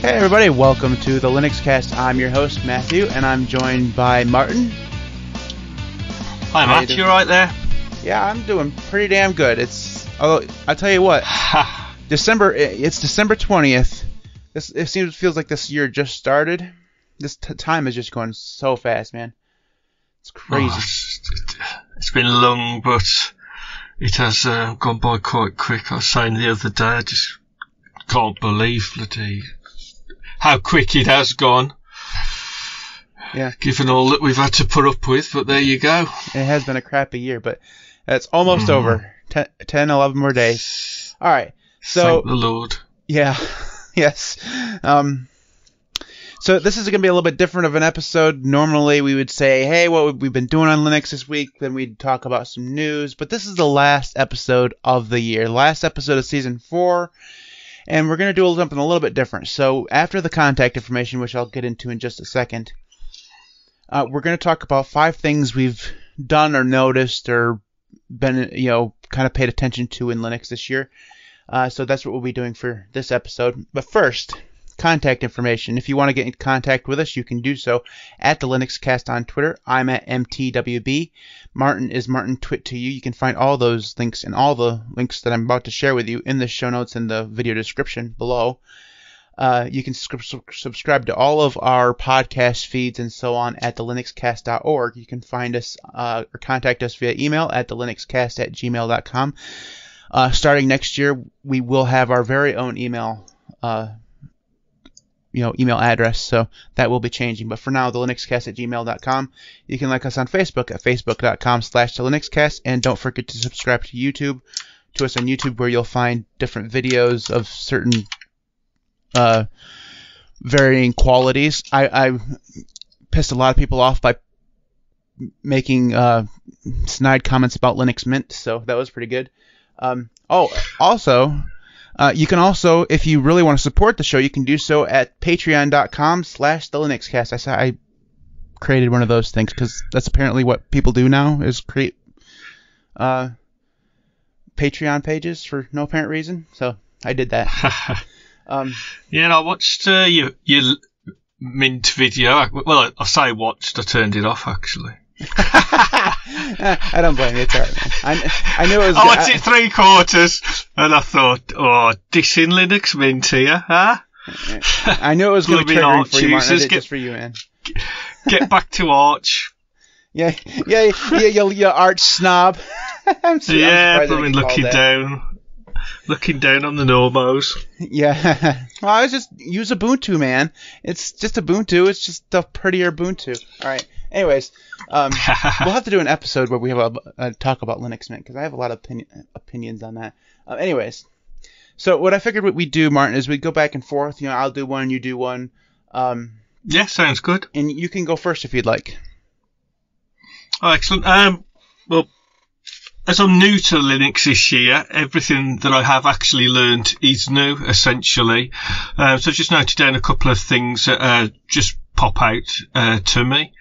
Hey everybody, welcome to the LinuxCast. I'm your host, Matthew, and I'm joined by Martin. Hi Matt, you alright there? Yeah, I'm doing pretty damn good. Although, I'll tell you what, it's December 20th. It feels like this year just started. This time is just going so fast, man. It's crazy. Oh, it's been long, but it has gone by quite quick. I was saying the other day, I just can't believe bloody how quick it has gone. Yeah. Given all that we've had to put up with, but there you go. It has been a crappy year, but it's almost over. 10, 11 more days. All right. So, thank the Lord. Yeah. Yes. So this is going to be a little bit different of an episode. Normally we would say, hey, what we've been doing on Linux this week. Then we'd talk about some news. But this is the last episode of the year. Last episode of Season 4. And we're going to do something a little bit different. So after the contact information, which I'll get into in just a second, we're going to talk about 5 things we've done or noticed or been, kind of paid attention to in Linux this year. So that's what we'll be doing for this episode. But first, contact information. If you want to get in contact with us, you can do so at the LinuxCast on Twitter. I'm at MTWB. Martin is MartinTwit2U. You can find all those links and all the links that I'm about to share with you in the show notes and the video description below. You can subscribe to all of our podcast feeds and so on at thelinuxcast.org. You can find us or contact us via email at thelinuxcast@gmail.com. Starting next year, we will have our very own email address, so that will be changing. But for now, thelinuxcast@gmail.com. You can like us on Facebook at facebook.com/thelinuxcast. And don't forget to subscribe to YouTube, to us on YouTube, where you'll find different videos of certain varying qualities. I pissed a lot of people off by making snide comments about Linux Mint, so that was pretty good. You can also, if you really want to support the show, you can do so at patreon.com/thelinuxcast. I created one of those things because that's apparently what people do now, is create Patreon pages for no apparent reason. So I did that. Yeah, and I watched your Mint video. I say watched. I turned it off, actually. I don't blame you. It's all right, man. I knew it was. I watched it 3/4, and I thought, oh, dissing Linux Mint here, huh? I knew it was going to be triggering for you, Martin. I did it just for you, man. Get back to Arch. Yeah, you Arch snob. I'm blooming looking down. Looking down on the normos. Yeah. Well, I was just use Ubuntu, man. It's just Ubuntu. It's just a prettier Ubuntu. All right. Anyways, we'll have to do an episode where we have a talk about Linux Mint, because I have a lot of opinions on that. Anyways, so what I figured what we'd do, Martin, is we'd go back and forth. I'll do one, you do one. Yeah, sounds good. And you can go first if you'd like. Oh, excellent. Well, as I'm new to Linux this year, everything that I have actually learned is new, essentially. So I've just noted down a couple of things that just pop out to me.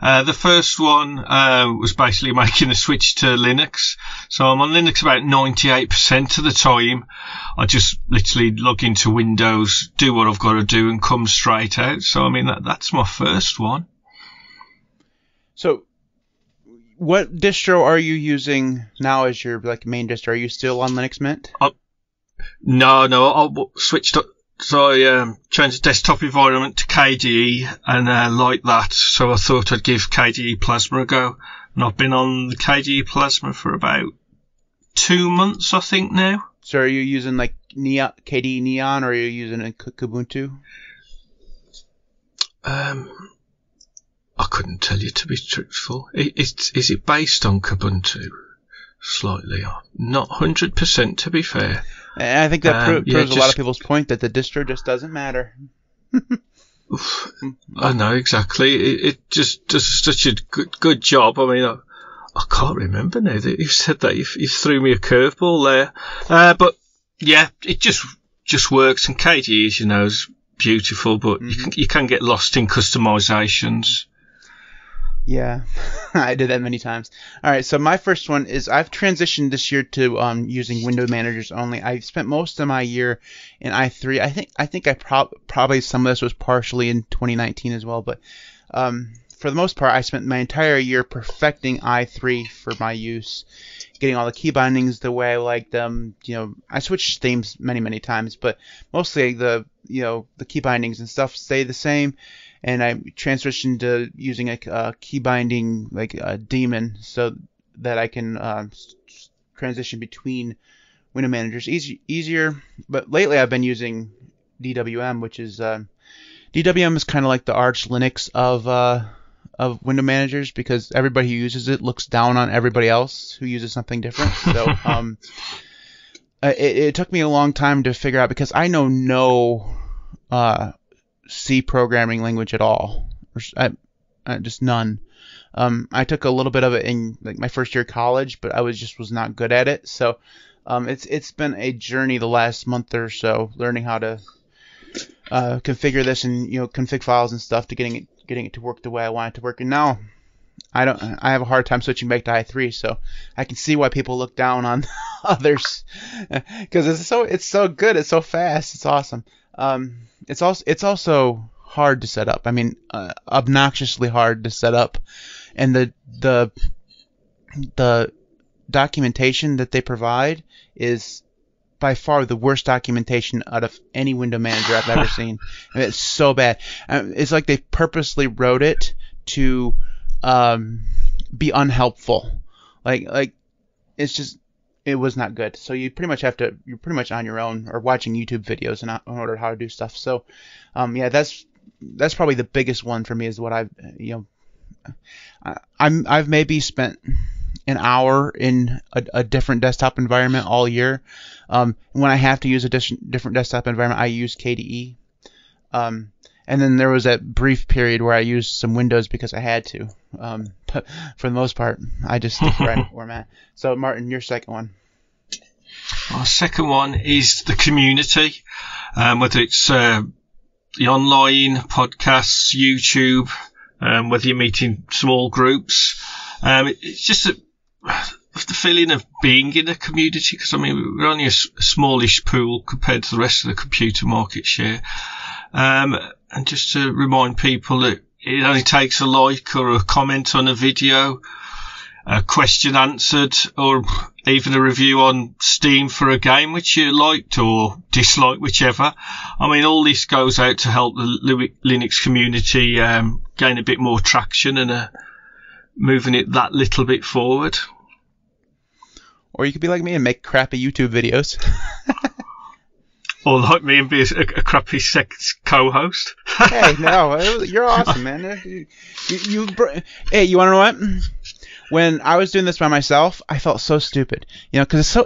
The first one was basically making the switch to Linux. So I'm on Linux about 98% of the time. I just literally log into Windows, do what I've got to do, and come straight out. So, I mean, that's my first one. So, what distro are you using now as your main distro? Are you still on Linux Mint? No. I switched up. So I changed the desktop environment to KDE, and like that. So I thought I'd give KDE Plasma a go. And I've been on the KDE Plasma for about 2 months, I think, now. So are you using KDE Neon, or are you using Kubuntu? I couldn't tell you, to be truthful. Is it based on Kubuntu? Slightly. Not 100%, to be fair. And I think that proves a lot of people's point that the distro just doesn't matter. I know, exactly. It just does such a good job. I mean, I can't remember now that you said that. You threw me a curveball there. But, yeah, it just works. And KDE, as you know, is beautiful, but you can get lost in customizations. Yeah, I did that many times. All right, so my first one is I've transitioned this year to using window managers only. I've spent most of my year in i3. I think I probably some of this was partially in 2019 as well, but for the most part, I spent my entire year perfecting i3 for my use, getting all the key bindings the way I like them. You know, I switched themes many times, but mostly the the key bindings and stuff stay the same. And I transitioned to using a key binding, like a daemon, so that I can transition between window managers easier. But lately I've been using DWM, which is DWM is kind of like the arch Linux of window managers, because everybody who uses it looks down on everybody else who uses something different. So it took me a long time to figure out, because I know no C programming language at all, just none. I took a little bit of it in like my first year of college, but I was not good at it. So it's been a journey the last month or so, learning how to configure this and config files and stuff to getting it to work the way I want it to work. And now I have a hard time switching back to i3, so I can see why people look down on others, because it's so good, it's so fast, it's awesome. It's also hard to set up. I mean, obnoxiously hard to set up, and the documentation that they provide is by far the worst documentation out of any window manager I've ever seen. I mean, it's so bad. It's like they purposely wrote it to be unhelpful. Like it's just. It was not good. So you pretty much you're pretty much on your own or watching YouTube videos in order how to do stuff. So, yeah, that's probably the biggest one for me, is what I've, I've maybe spent an hour in a different desktop environment all year. When I have to use a different desktop environment, I use KDE. And then there was that brief period where I used some Windows because I had to. But for the most part, I just stick right where I'm at. So, Martin, your second one. Our second one is the community, whether it's the online, podcasts, YouTube, whether you're meeting small groups. It's just the feeling of being in a community, because, I mean, we're only a smallish pool compared to the rest of the computer market share. And just to remind people that it only takes a like or a comment on a video, a question answered, or even a review on Steam for a game which you liked or disliked, whichever. I mean, all this goes out to help the Linux community gain a bit more traction and moving it that little bit forward. Or you could be like me and make crappy YouTube videos. Or like me and be a crappy sex co-host. Hey, no, you're awesome, man. Hey, you want to know what? When I was doing this by myself, I felt so stupid. Because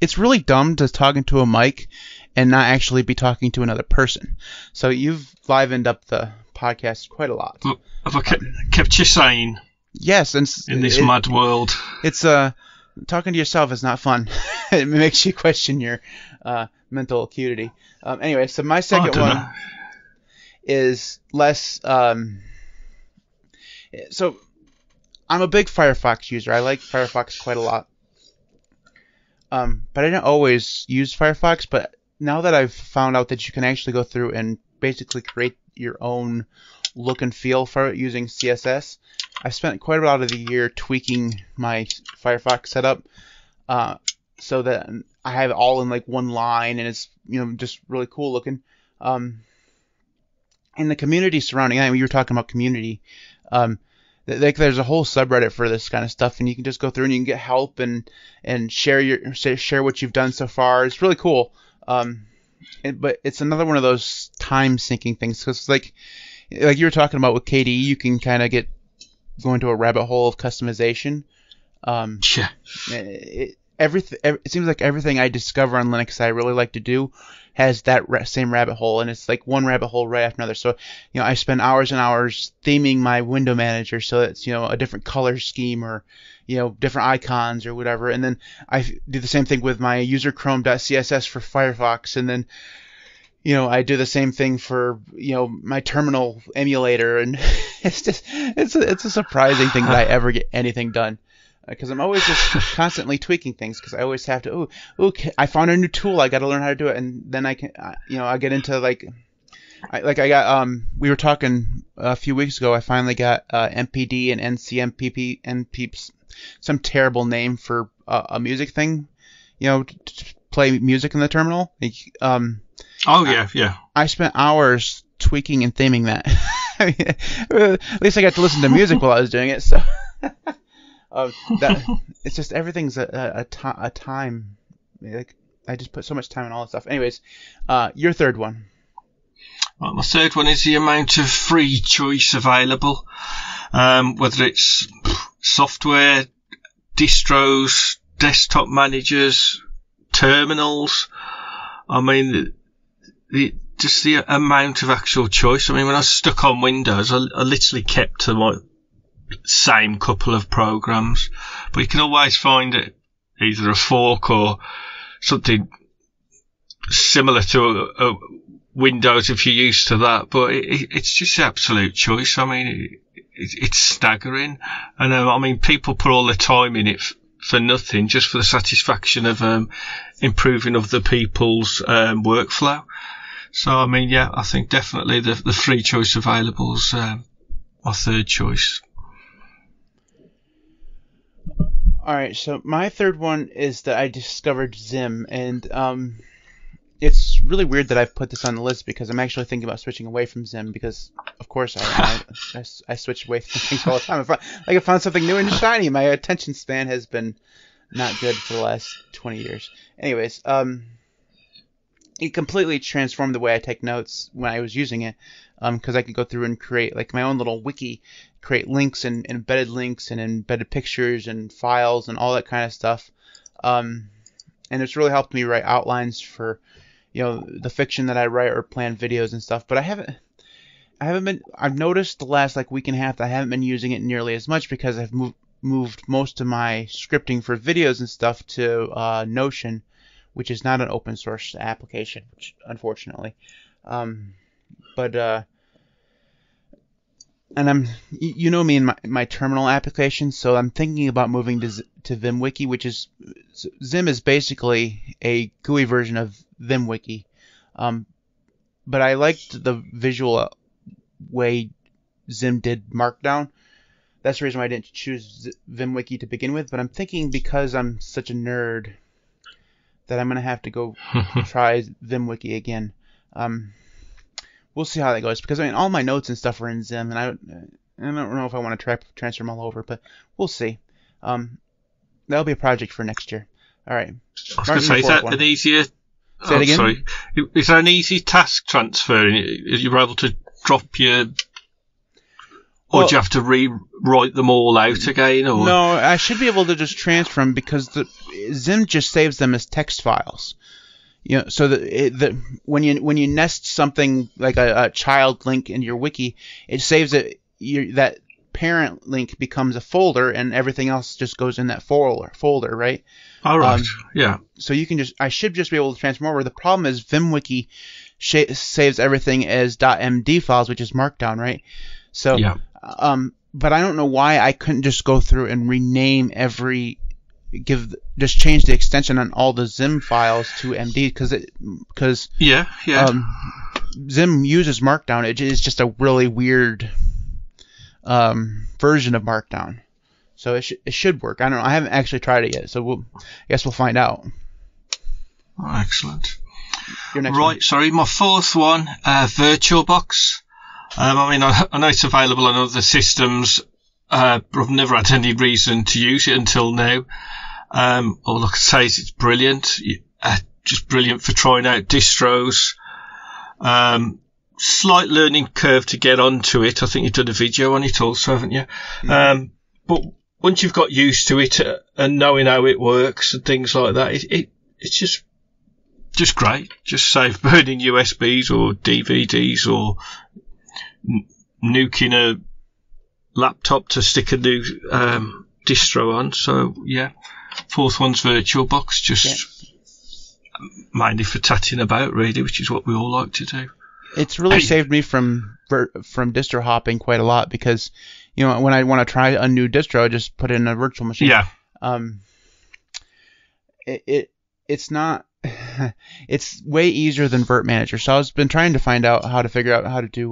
it's really dumb to talk into a mic and not actually be talking to another person. So you've livened up the podcast quite a lot. Have I kept you sane? Yes, and in this mad world, it's talking to yourself is not fun. It makes you question your mental acuity. Anyway, so my second one is less. So I'm a big Firefox user. I like Firefox quite a lot. But I didn't always use Firefox. But now that I've found out that you can actually go through and basically create your own look and feel for it using CSS, I've spent quite a lot of the year tweaking my Firefox setup so that I have it all in like one line, and it's just really cool looking. And the community surrounding that, you were talking about community. There's a whole subreddit for this kind of stuff, and you can just go through and you can get help and share what you've done so far. It's really cool. But it's another one of those time-sinking things, because like you were talking about with KDE, you can kind of go into a rabbit hole of customization. Yeah. It seems like everything I discover on Linux that I really like to do has that same rabbit hole, and it's like one rabbit hole right after another. So, I spend hours and hours theming my window manager so it's, a different color scheme or, different icons or whatever. And then I do the same thing with my userChrome.css for Firefox. And then you know, I do the same thing for, you know, my terminal emulator, and it's just, it's a surprising thing that I ever get anything done, because I'm always just constantly tweaking things, because I always have to, I found a new tool, I got to learn how to do it, and then I can, you know, I get into we were talking a few weeks ago, I finally got MPD and NCMPCPP, some terrible name for a music thing, you know, to play music in the terminal. I spent hours tweaking and theming that. I mean, at least I got to listen to music while I was doing it. So it's just everything's a time. Like, I just put so much time in all this stuff. Anyways, your third one. Well, my third one is the amount of free choice available, whether it's software, distros, desktop managers, terminals. I mean, just the amount of actual choice. I mean, when I was stuck on Windows, I literally kept to my same couple of programs. But you can always find it, either a fork or something similar to a Windows if you're used to that. But it's just absolute choice. I mean, it's staggering. And I mean, people put all their time in it for nothing, just for the satisfaction of improving other people's workflow. So I mean, yeah, I think definitely the free choice available is my third choice. All right, so my third one is that I discovered Zim, and it's really weird that I've put this on the list, because I'm actually thinking about switching away from Zim, because of course I switch away from things all the time. I found something new and shiny. My attention span has been not good for the last 20 years. Anyways, it completely transformed the way I take notes when I was using it, because I could go through and create like my own little wiki, create links and embedded links and embedded pictures and files and all that kind of stuff. And it's really helped me write outlines for, you know, the fiction that I write or plan videos and stuff. But I've noticed the last like week and a half that I haven't been using it nearly as much, because I've moved most of my scripting for videos and stuff to Notion, which is not an open source application, which, unfortunately. And you know me and my terminal applications, so I'm thinking about moving to VimWiki, which is, Zim is basically a GUI version of VimWiki. But I liked the visual way Zim did Markdown. That's the reason why I didn't choose VimWiki to begin with, but I'm thinking, because I'm such a nerd, that I'm going to have to go try VimWiki again. We'll see how that goes, because I mean, all my notes and stuff are in Zim, and I don't know if I want to transfer them all over, but we'll see. That'll be a project for next year. All right. I was going to say, is that an easy task transferring? You were able to drop your, do you have to rewrite them all out again? Or? No, I should be able to just transfer them, because Zim just saves them as text files. You know, so when you nest something like a child link in your wiki, it saves it. That parent link becomes a folder, and everything else just goes in that folder, right? All right. Yeah. So you can I should just be able to transform over. The problem is VimWiki saves everything as .md files, which is Markdown, right? So, yeah. But I don't know why I couldn't just go through and rename just change the extension on all the Zim files to MD, because Zim uses Markdown. It is just a really weird version of Markdown, so it should work. I don't know. I haven't actually tried it yet, so I guess we'll find out. Oh, excellent. Your next one. Sorry, my fourth one, VirtualBox. I mean, I know it's available on other systems. I've never had any reason to use it until now. All I can say is it's brilliant. Just brilliant for trying out distros. Slight learning curve to get onto it. I think you've done a video on it also, haven't you? But once you've got used to it and knowing how it works and things like that, it's just great. Just save burning USBs or DVDs or nuking a laptop to stick a new distro on. So yeah, fourth one's VirtualBox. Just minded for tatting about, really, which is what we all like to do. It's really saved me from distro hopping quite a lot, because, you know, when I want to try a new distro, I just put it in a virtual machine. Yeah. It's not. It's way easier than Virt Manager. So I've been trying to figure out how to do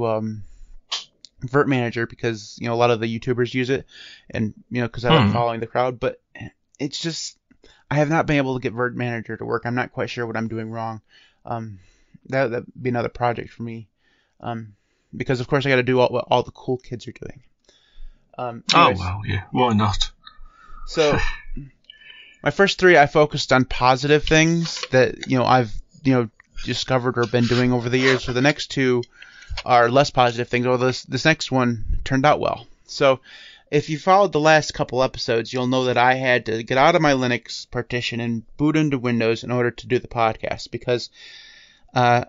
Virt Manager, because, you know, a lot of the YouTubers use it, and, you know, because I like following the crowd. But it's just, I have not been able to get Virt Manager to work. I'm not quite sure what I'm doing wrong. That would be another project for me, because of course I got to do what all the cool kids are doing. Anyways, yeah, why not? So my first three, I focused on positive things that, you know, I've, you know, discovered or been doing over the years. So the next two are less positive things. Although this next one turned out well. So if you followed the last couple episodes, you'll know that I had to get out of my Linux partition and boot into Windows in order to do the podcast, because I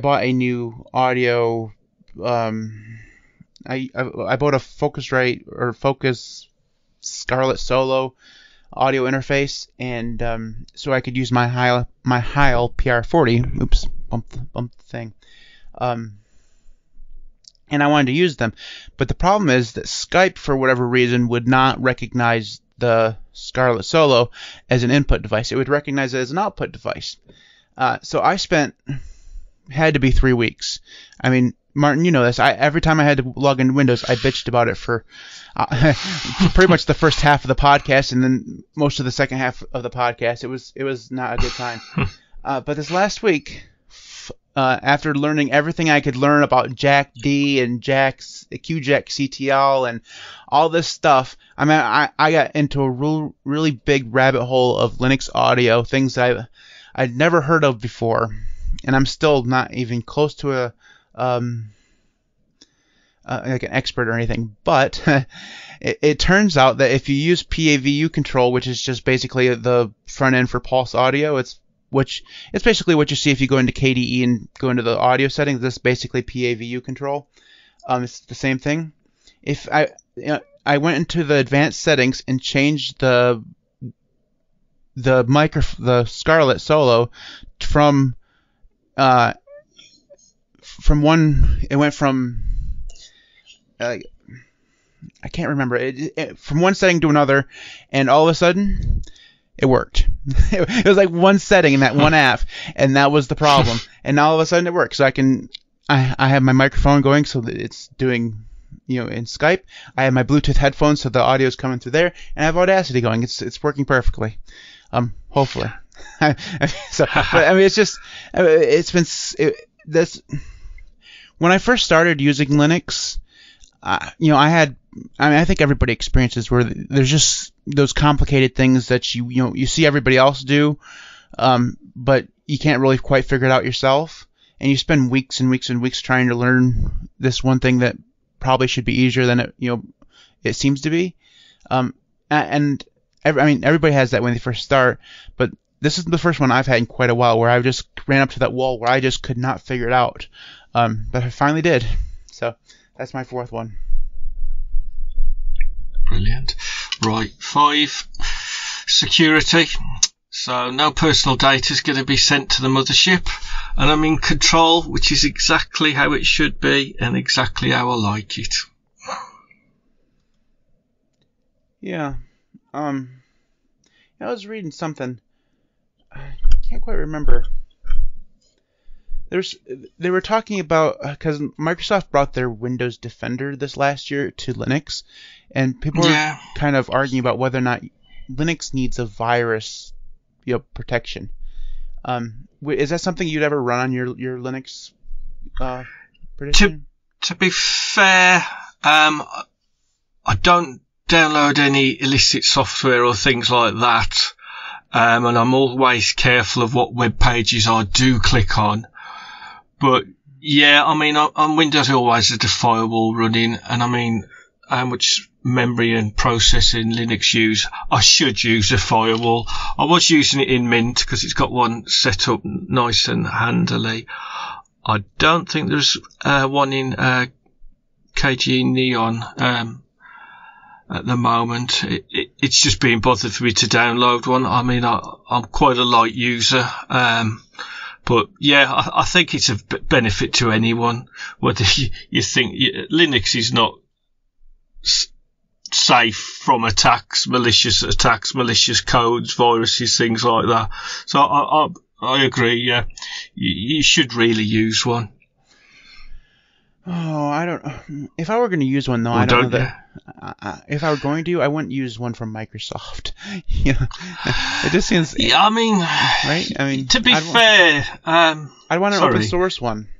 bought a new audio. I bought a Focusrite Scarlett Solo audio interface, and so I could use my Heil PR40. Oops, bump the thing. And I wanted to use them, but the problem is that Skype, for whatever reason, would not recognize the Scarlett Solo as an input device. It would recognize it as an output device. So I had to be 3 weeks. I mean, Martin, you know this. Every time I had to log into Windows, I bitched about it for pretty much the first half of the podcast, and then most of the second half of the podcast. It was not a good time. But this last week, after learning everything I could learn about JackD and QjackCTL and all this stuff, I mean, I got into a really big rabbit hole of Linux audio, things that I'd never heard of before, and I'm still not even close to a like an expert or anything. But it turns out that if you use PAVU control, which is just basically the front end for PulseAudio, it's basically what you see if you go into KDE and go into the audio settings. This is basically PAVU control. It's the same thing. If I went into the advanced settings and changed the Scarlett Solo from one setting to another, and all of a sudden it worked. It was like one setting in that one app, and that was the problem. And all of a sudden it worked. So I have my microphone going, so that it's doing, you know, in Skype. I have my Bluetooth headphones, so the audio is coming through there, and I have Audacity going. It's working perfectly. Hopefully. So, but, I mean, when I first started using Linux, you know, I think everybody experiences where there's just those complicated things that you see everybody else do, but you can't really quite figure it out yourself, and you spend weeks and weeks and weeks trying to learn this one thing that probably should be easier than it seems to be. Everybody has that when they first start, but this is the first one I've had in quite a while where I just ran up to that wall where I just could not figure it out. But I finally did. So that's my fourth one. Brilliant. Right, 5, security. So no personal data is going to be sent to the mothership. And I'm in control, which is exactly how it should be and exactly how I like it. Yeah. I was reading something. I can't quite remember. They were talking about, because Microsoft brought their Windows Defender this last year to Linux, and people were kind of arguing about whether or not Linux needs a virus, you know, protection. Is that something you'd ever run on your Linux partition? To be fair, I don't download any illicit software or things like that. And I'm always careful of what web pages I do click on. But yeah, I mean, on Windows, always there's a firewall running. And I mean, how much memory and processing Linux use? I should use a firewall. I was using it in Mint because it's got one set up nice and handily. I don't think there's one in KDE Neon at the moment. It it's just being bothered for me to download one. I mean, I'm quite a light user. But yeah, I think it's a benefit to anyone. Whether you think Linux is not safe from attacks, malicious codes, viruses, things like that. So I agree. Yeah, you should really use one. Oh, I don't. If I were going to use one, though, if I were going to, I wouldn't use one from Microsoft. You know, it just seems. Yeah, I mean, right? I mean, to be fair, I'd want an open source one.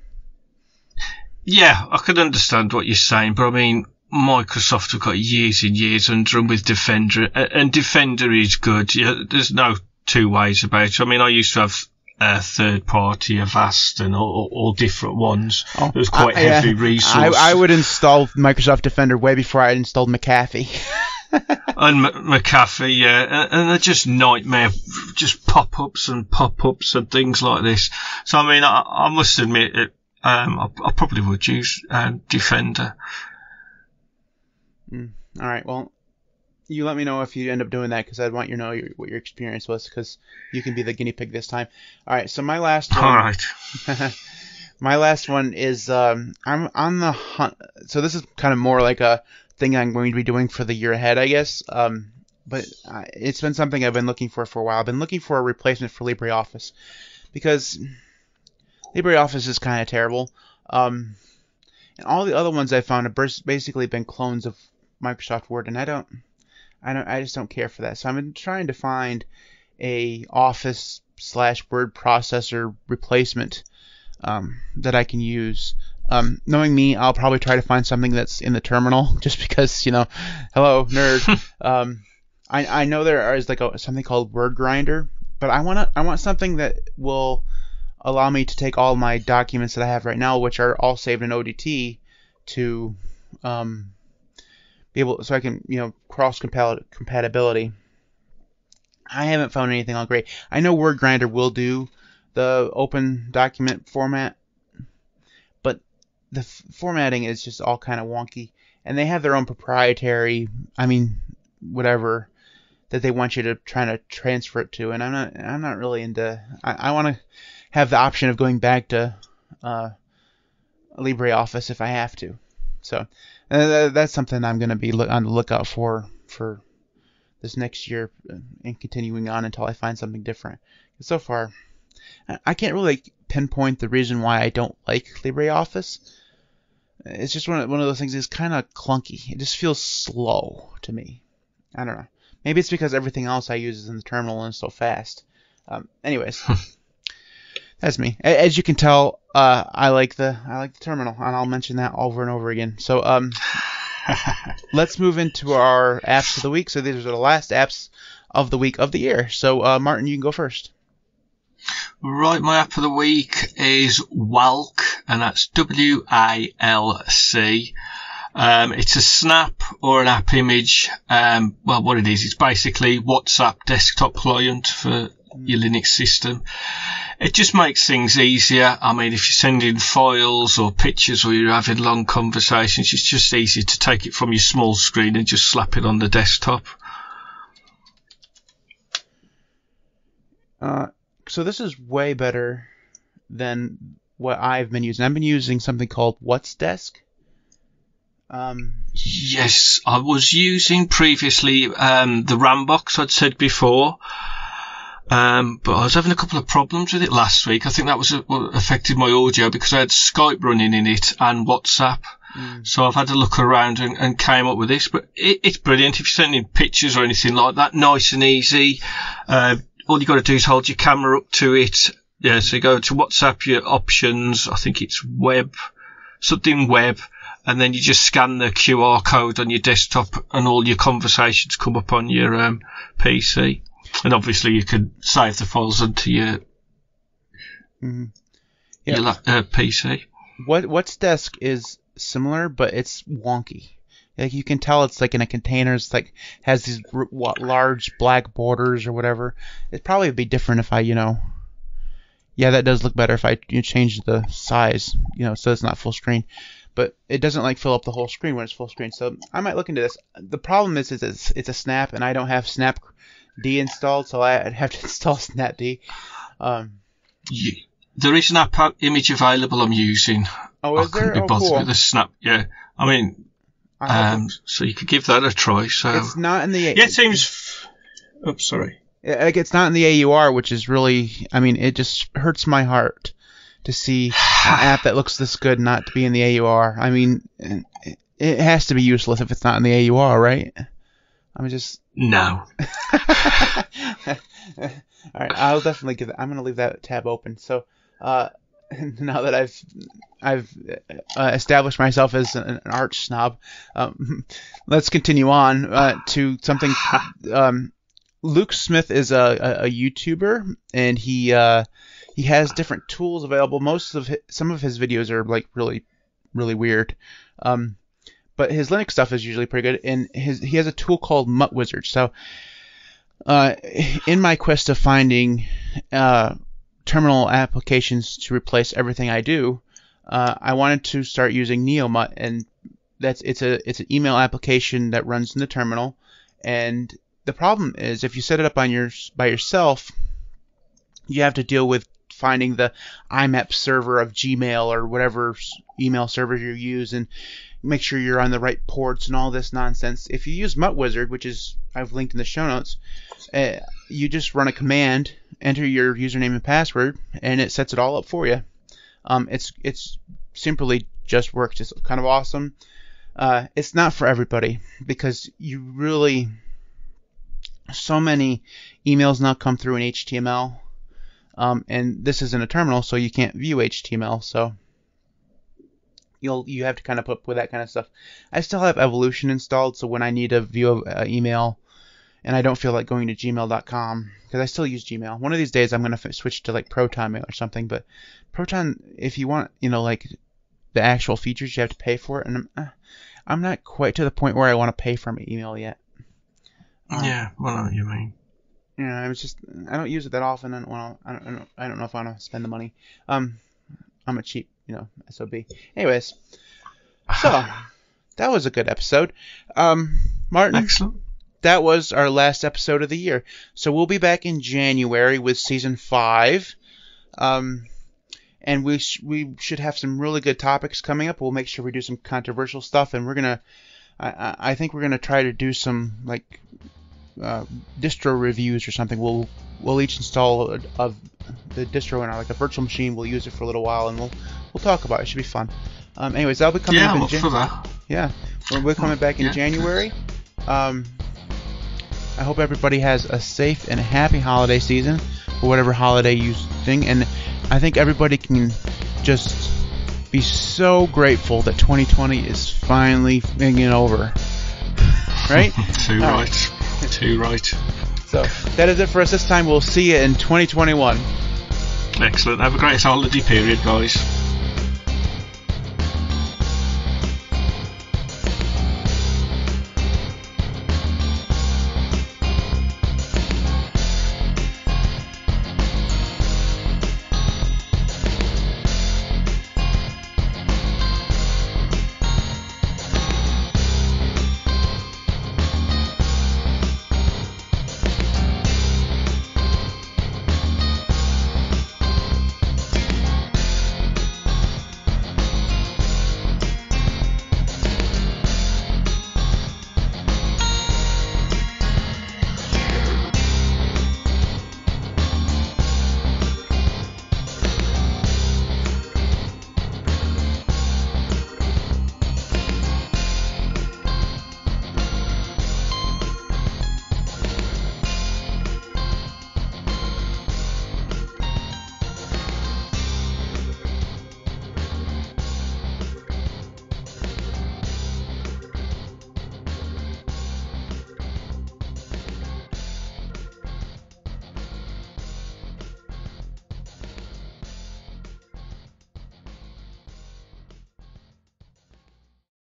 Yeah, I could understand what you're saying, but I mean, Microsoft have got years and years under them with Defender, and Defender is good. Yeah, there's no two ways about it. I mean, I used to have third party, Avast, and all different ones. Oh, it was quite heavy resource. I would install Microsoft Defender way before I installed McAfee. And McAfee, yeah, and they're just nightmare, just pop-ups and things like this. So I mean, I must admit, I probably would use Defender. All right, well, you let me know if you end up doing that, because I'd want you to know what your experience was, because you can be the guinea pig this time. All right, so my last one. All right. My last one is I'm on the hunt. So this is kind of more like a thing I'm going to be doing for the year ahead, I guess. But it's been something I've been looking for a while. I've been looking for a replacement for LibreOffice, because LibreOffice is kind of terrible. And all the other ones I found have basically been clones of Microsoft Word, and I just don't care for that. So I've been trying to find a Office/Word processor replacement that I can use. Knowing me, I'll probably try to find something that's in the terminal, just because, you know, hello nerd. I know there is like something called Word Grinder, but I want something that will allow me to take all my documents that I have right now, which are all saved in ODT, to be able, so I can, you know, cross compatibility. I haven't found anything all great. I know Word Grinder will do the open document format, but the formatting is just all kind of wonky, and they have their own proprietary, I mean, whatever that they want you to try to transfer it to. And I'm not really into. I want to have the option of going back to LibreOffice if I have to. So that's something I'm going to be on the lookout for this next year, and continuing on until I find something different. And so far, I can't really pinpoint the reason why I don't like LibreOffice. It's just one of those things that's kind of clunky. It just feels slow to me. I don't know. Maybe it's because everything else I use is in the terminal and it's so fast. Anyways, that's me. As you can tell, I like the terminal, and I'll mention that over and over again. So let's move into our apps of the week. So these are the last apps of the week of the year. So Martin, you can go first. Right, my app of the week is WALC, and that's WALC. It's a snap or an app image. Well, what it is, it's basically WhatsApp desktop client for your Linux system. It just makes things easier. I mean, if you're sending files or pictures, or you're having long conversations, it's just easier to take it from your small screen and just slap it on the desktop. So this is way better than what I've been using. I've been using something called WhatsDesk. Yes, I was using previously the Rambox I'd said before. But I was having a couple of problems with it last week. I think that was what affected my audio, because I had Skype running in it and WhatsApp. So I've had a look around and came up with this. But it's brilliant. If you're sending pictures or anything like that, nice and easy. All you got to do is hold your camera up to it. Yeah, so you go to WhatsApp, your options. I think it's web, something web. And then you just scan the QR code on your desktop, and all your conversations come up on your PC. And obviously, you can save the files onto your, your PC. WhatsDesk is similar, but it's wonky. Like, you can tell it's like in a container. It's like has these large black borders or whatever. It'd probably be different if I, you know, yeah, that does look better if I change the size, you know, so it's not full screen. but it doesn't like fill up the whole screen when it's full screen. So I might look into this. The problem is it's a snap, and I don't have snapd installed, so I'd have to install snapd. There is an app image available I'm using. Oh, is there? I couldn't be bothered with the snap. Yeah, I mean, so you could give that a try. So it's not in the. Yeah, it seems. Oops, sorry. Like it's not in the AUR, which is really. I mean, it just hurts my heart to see an app that looks this good not to be in the AUR. I mean, it has to be useless if it's not in the AUR, right? I'm just no. All right, I'll definitely give that. I'm gonna leave that tab open. So now that I've established myself as an art snob, let's continue on to something. Luke Smith is a YouTuber, and he has different tools available. Some of his videos are like really, really weird. But his Linux stuff is usually pretty good, and he has a tool called Mutt Wizard. So, in my quest of finding terminal applications to replace everything I do, I wanted to start using NeoMutt, and it's an email application that runs in the terminal. And the problem is, if you set it up by yourself, you have to deal with finding the IMAP server of Gmail or whatever email server you use, and make sure you're on the right ports and all this nonsense. If you use Mutt Wizard, which is I've linked in the show notes, you just run a command, enter your username and password, and it sets it all up for you. It's simply just works. It's kind of awesome. It's not for everybody, because so many emails now come through in HTML, and this isn't a terminal, so you can't view HTML. So you have to kind of put up with that kind of stuff. I still have Evolution installed, so when I need a view of email, and I don't feel like going to gmail.com, because I still use Gmail. One of these days I'm going to switch to like Proton Mail or something. But Proton, if you want, like the actual features, you have to pay for it, and I'm not quite to the point where I want to pay for my email yet. Yeah, well, I know what you mean. Yeah, it's just I don't use it that often, and I don't know if I want to spend the money. I'm a cheap, SOB. Anyways, so that was a good episode. Martin, excellent. That was our last episode of the year. So we'll be back in January with season 5, and we should have some really good topics coming up. We'll make sure we do some controversial stuff, and I think we're gonna try to do some like. Distro reviews or something. We'll each install the distro in our a virtual machine. We'll use it for a little while, and we'll talk about it. It should be fun. Anyways, that'll be coming up in January. Yeah, we're coming back in January. I hope everybody has a safe and happy holiday season, or whatever holiday you thing. And I think everybody can just be so grateful that 2020 is finally getting over. Right? Too right. Too right. So that is it for us this time. We'll see you in 2021. Excellent. Have a great holiday period, guys.